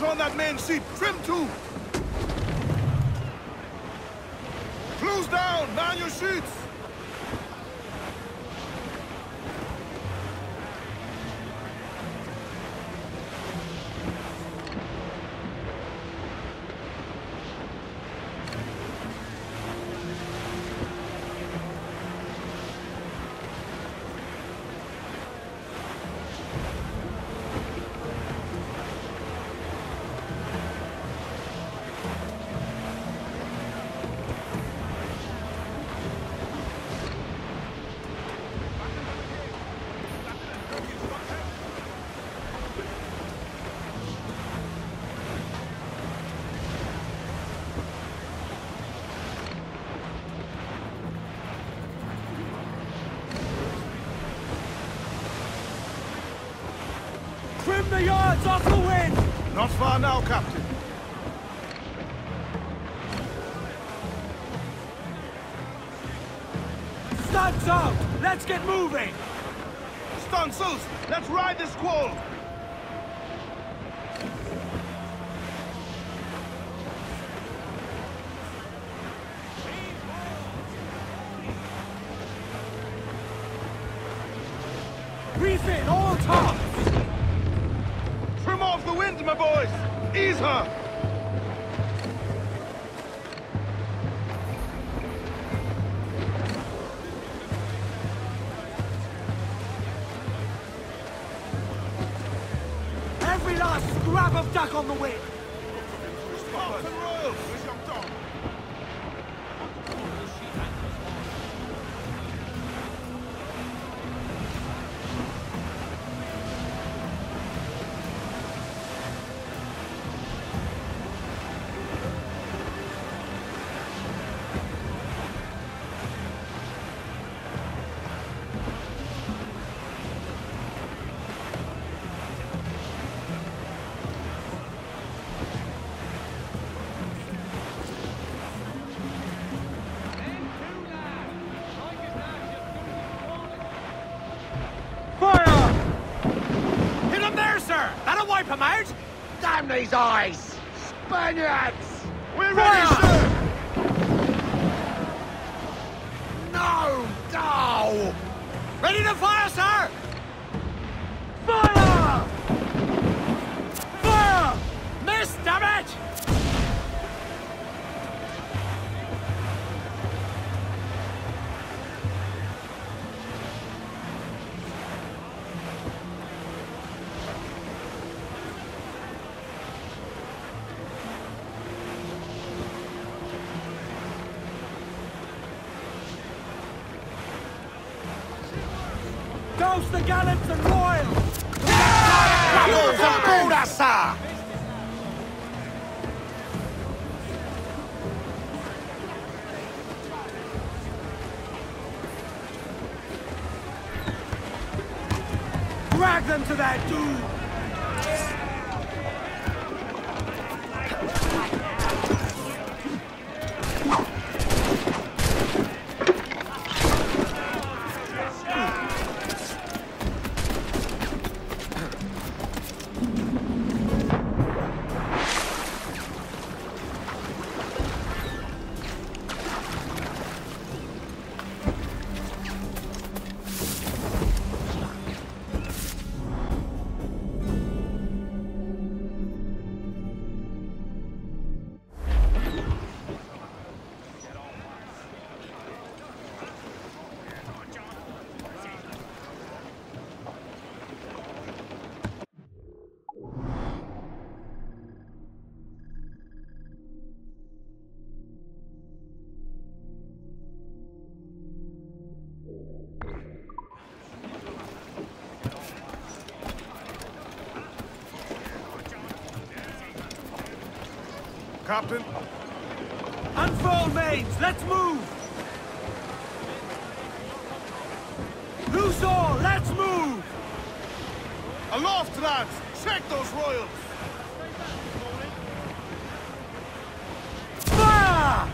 Get on that main sheep, trim to! Close down, man your sheets! The yards off the wind! Not far now, Captain. Stunts out! Let's get moving! Stunts, let's ride this squall! Refit all top! The wind, my boys! Ease her! Every last scrap of duck on the wind! Sparks and royals! Come out! Damn these eyes! Spaniards! We're ready, sir! No! No! Ready to fire, sir! Fire! Fire! Miss, damn it! Toast the gallants and royals! Yeah! Yeah! Drag them to their doom! Captain. Unfold, mates! Let's move! Loose all! Let's move! Aloft, lads! Check those royals! Fire!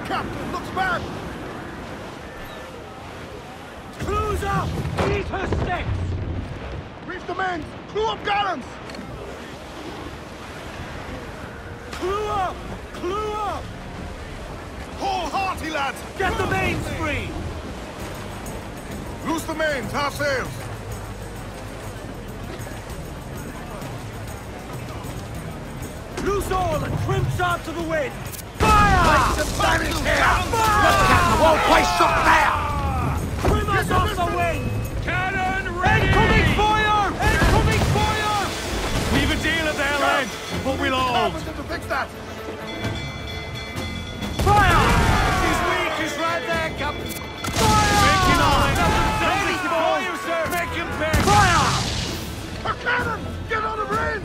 there, Captain! Looks bad! Clew's up! Eat her sticks! Reef the men! Clew up gallants! Clew up! Clew up! Haul hearty, lads! Get the mains free! Loose the mains! Half sails! Loose all and trim sharp to the wind! Fire! Place some damage here! Fire! Look, Captain, the wall place shot there! Trim us off the wind! Cannon ready! Incoming fire! Incoming fire! We've a deal at their end, but we'll hold. To fix that. Fire! She's weak, she's right there, Captain. Fire! Making on! Ready for you, sir! Making back! Fire! A cannon! Get on the bridge!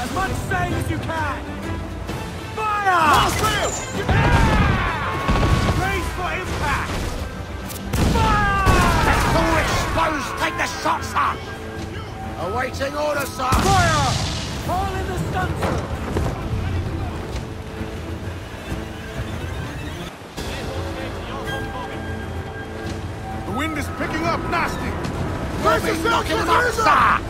As much sail as you can! Fire! All sail! Brace for impact! Fire! The crew exposed! Take the shot, sir! Awaiting order, sir! Fire! All in the stunsail! The wind is picking up nasty! Brace yourself, sir!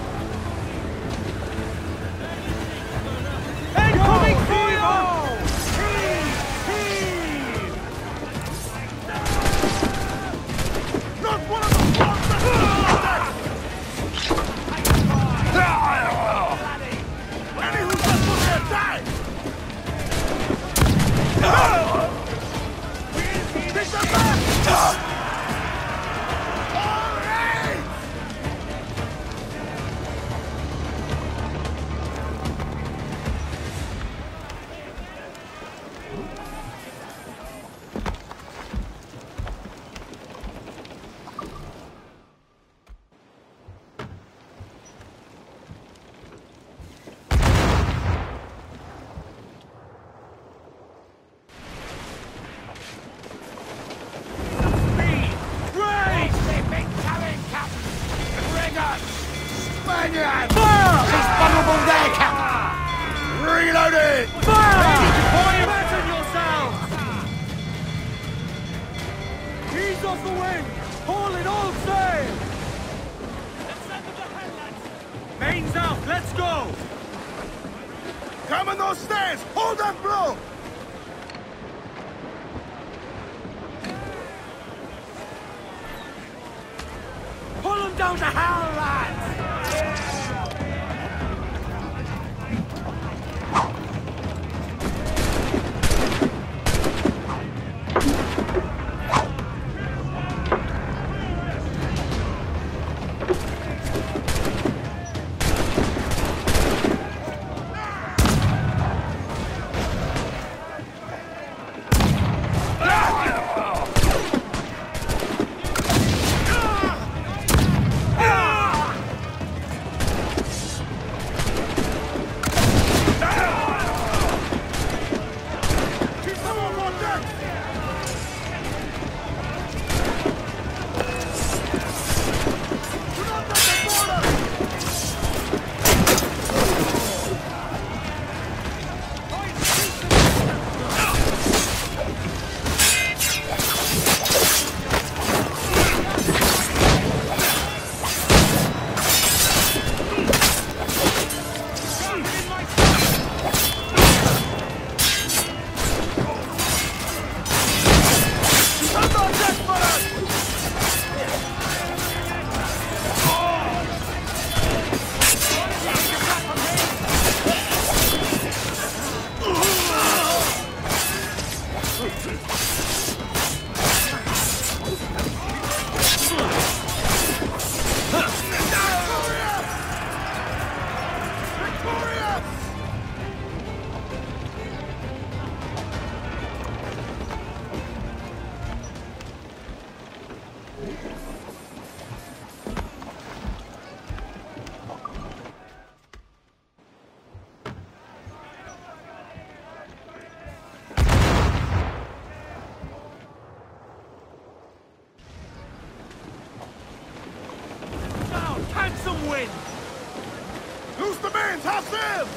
Cross him!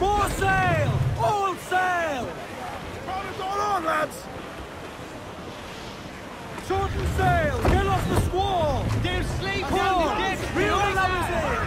More sail! All sail! What is going on, lads? Shorten sail! Get off the squall! There's sleep on the deck! Real lazy!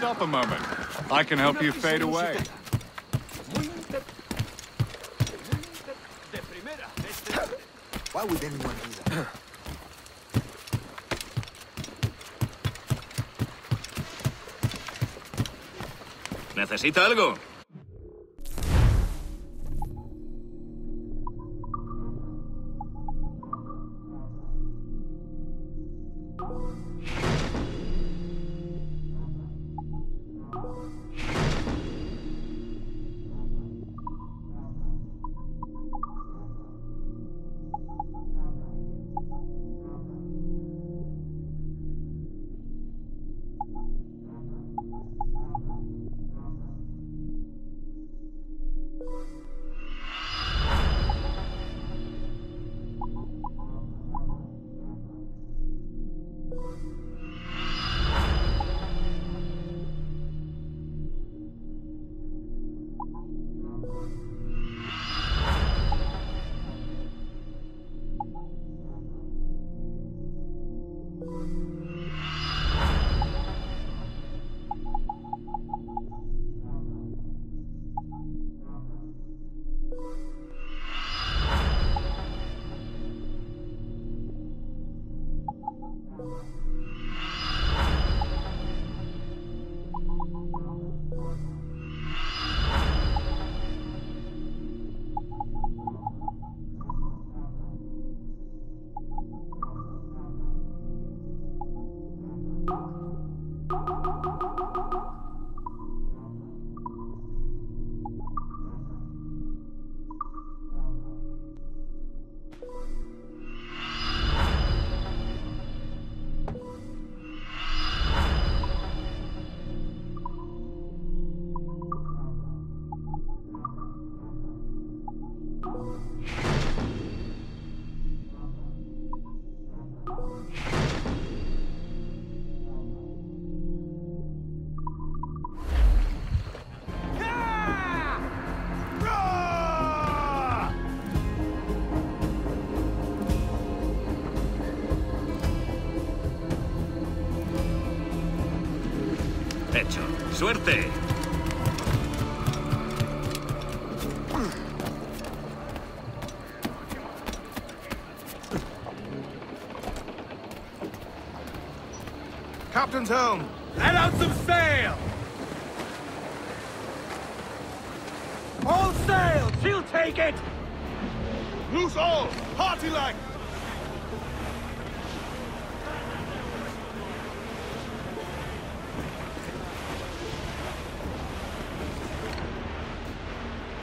stop a moment. I can help you fade away. Why would anyone do that? ¿Necesita algo? ¡Suerte! Captain's home! Let out some sail! All sail! She'll take it! Loose all! Party like!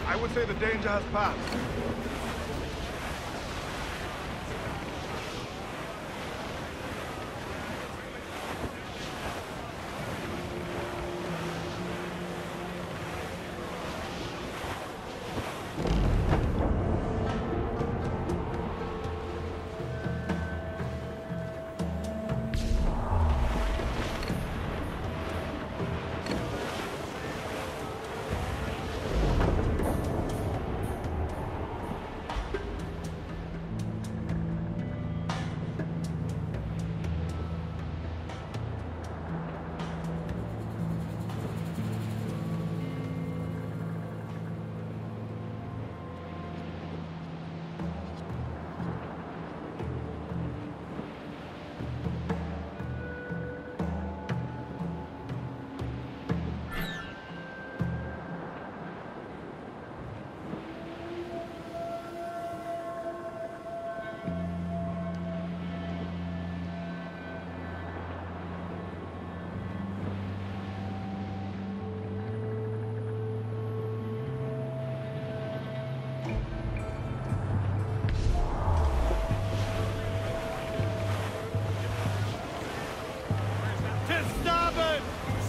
I would say the danger has passed.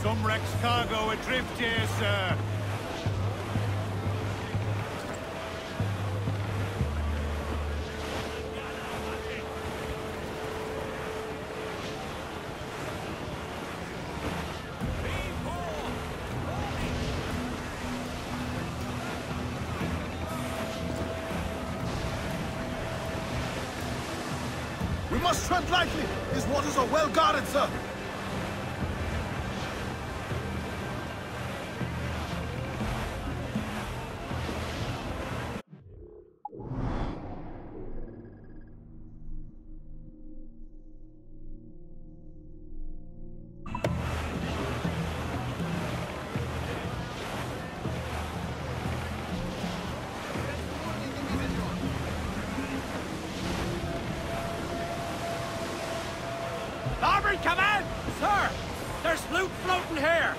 Some wrecked cargo adrift here, sir. We must tread lightly. These waters are well guarded, sir. Auburn, come out! Sir, there's loot floating here.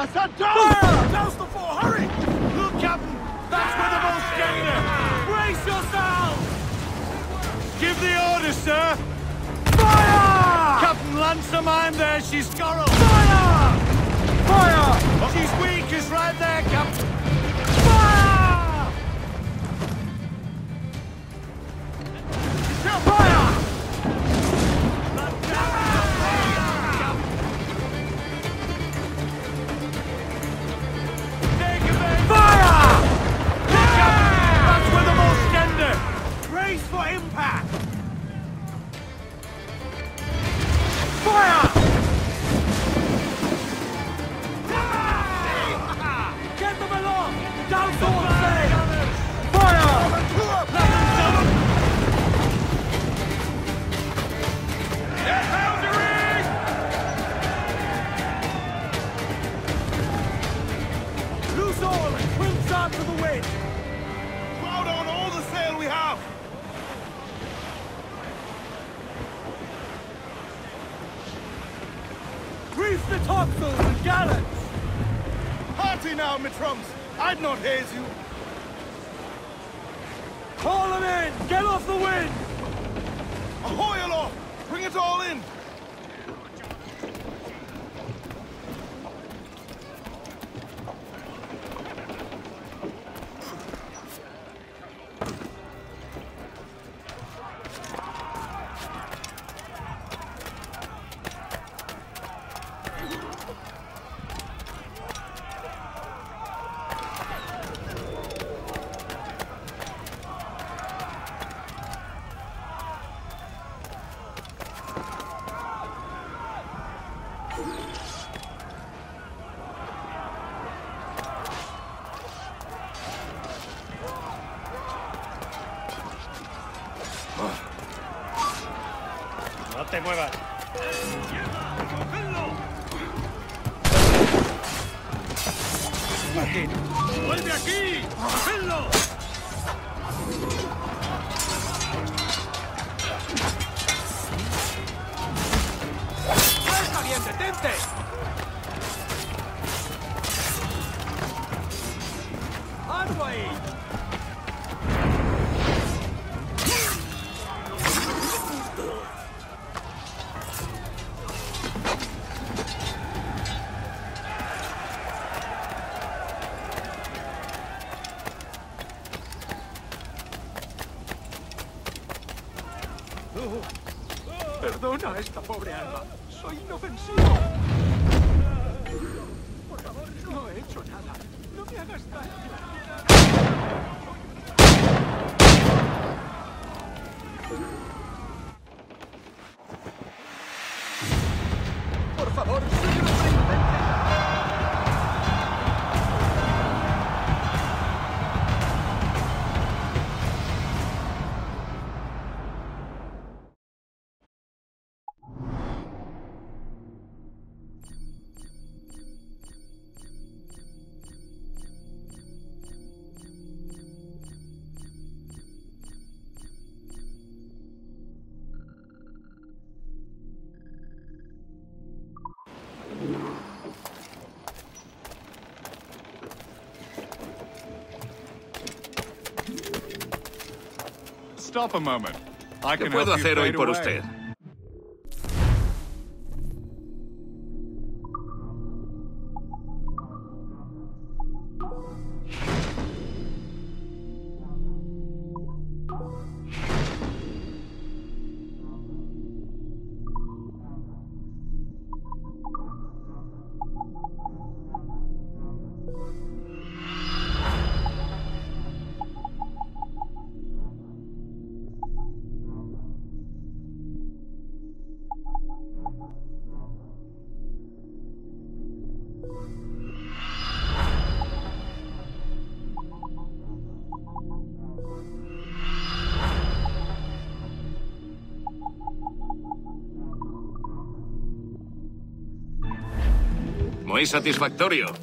I said fire! Douse the four, hurry! Look, Captain, that's where the most danger! Brace yourselves! Give the order, sir! Fire! Captain, lance her mine there, she's scorrel! Fire! Fire! Oh. She's weak, she's right there, Captain! Fire! Fire! I'd not haze you. Haul them in! Get off the wind! Ahoy aloft! Bring it all in! ¡Te muevas! ¡Martín! ¡Vuelve aquí! ¡Cogedlo! ¡Está bien, detente! ¡Hazlo ahí! Perdona a esta pobre alma. Soy inofensivo. Por favor, no he hecho nada. No me hagas daño. Por favor, soy inofensivo. stop a moment. I can help you fade away. Muy satisfactorio.